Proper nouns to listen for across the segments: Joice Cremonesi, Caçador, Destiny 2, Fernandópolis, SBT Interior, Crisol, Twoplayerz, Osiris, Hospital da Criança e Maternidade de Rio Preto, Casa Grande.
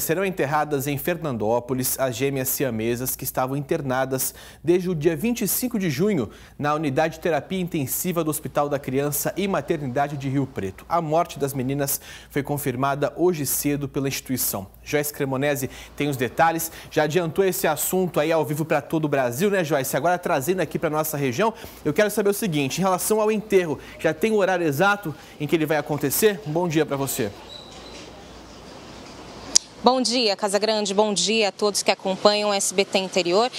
Serão enterradas em Fernandópolis as gêmeas siamesas que estavam internadas desde o dia 25 de junho na unidade de terapia intensiva do Hospital da Criança e Maternidade de Rio Preto. A morte das meninas foi confirmada hoje cedo pela instituição. Joice Cremonesi tem os detalhes, já adiantou esse assunto aí ao vivo para todo o Brasil, né, Joice? Agora trazendo aqui para nossa região, eu quero saber o seguinte, em relação ao enterro, já tem o horário exato em que ele vai acontecer? Um bom dia para você. Bom dia, Casa Grande, bom dia a todos que acompanham o SBT Interior.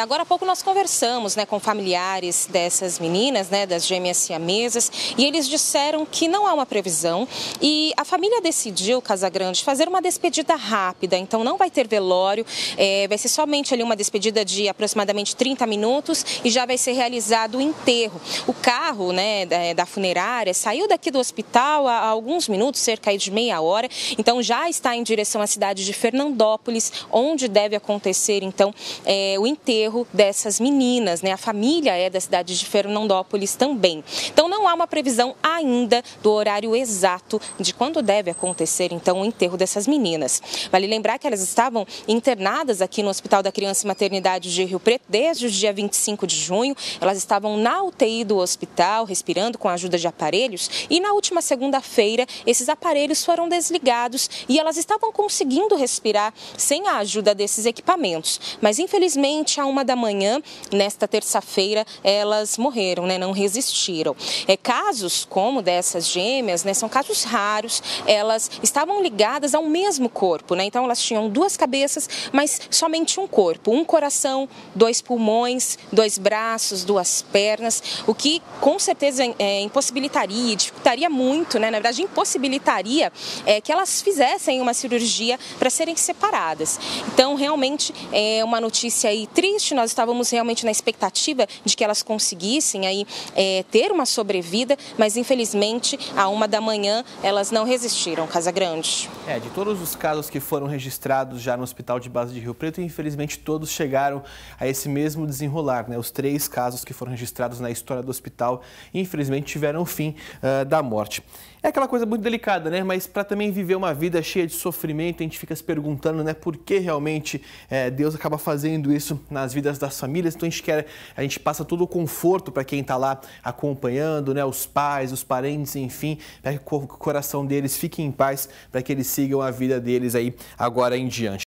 Agora há pouco nós conversamos com familiares dessas meninas, das gêmeas siamesas, e eles disseram que não há uma previsão e a família decidiu, Casa Grande, fazer uma despedida rápida, então não vai ter velório, vai ser somente ali uma despedida de aproximadamente 30 minutos e já vai ser realizado o enterro. O carro da funerária saiu daqui do hospital há alguns minutos, cerca de meia hora, então já está em direção à cidade de Fernandópolis, onde deve acontecer então o enterro dessas meninas, A família é da cidade de Fernandópolis também. Então não há uma previsão ainda do horário exato de quando deve acontecer então o enterro dessas meninas. Vale lembrar que elas estavam internadas aqui no Hospital da Criança e Maternidade de Rio Preto desde o dia 25 de junho. Elas estavam na UTI do hospital, respirando com a ajuda de aparelhos, e na última segunda-feira esses aparelhos foram desligados e elas estavam conseguindo respirar sem a ajuda desses equipamentos. Mas, infelizmente, à 1h da manhã, nesta terça-feira, elas morreram, não resistiram. Casos como dessas gêmeas, são casos raros, elas estavam ligadas ao mesmo corpo, Então, elas tinham duas cabeças, mas somente um corpo, um coração, dois pulmões, dois braços, duas pernas, o que, com certeza, impossibilitaria e dificultaria muito, Na verdade, impossibilitaria que elas fizessem uma cirurgia para serem separadas. Então, realmente, é uma notícia aí triste. Nós estávamos realmente na expectativa de que elas conseguissem aí ter uma sobrevida, mas infelizmente, à 1h da manhã, elas não resistiram, Casa Grande. De todos os casos que foram registrados já no Hospital de Base de Rio Preto, infelizmente todos chegaram a esse mesmo desenrolar, Os 3 casos que foram registrados na história do hospital, infelizmente, tiveram o fim da morte. É aquela coisa muito delicada, Mas para também viver uma vida cheia de sofrimento, a gente fica se perguntando, por que realmente Deus acaba fazendo isso nas vidas das famílias. Então a gente passa todo o conforto para quem está lá acompanhando, os pais, os parentes, enfim, para que o coração deles fique em paz, para que eles sigam a vida deles aí agora em diante.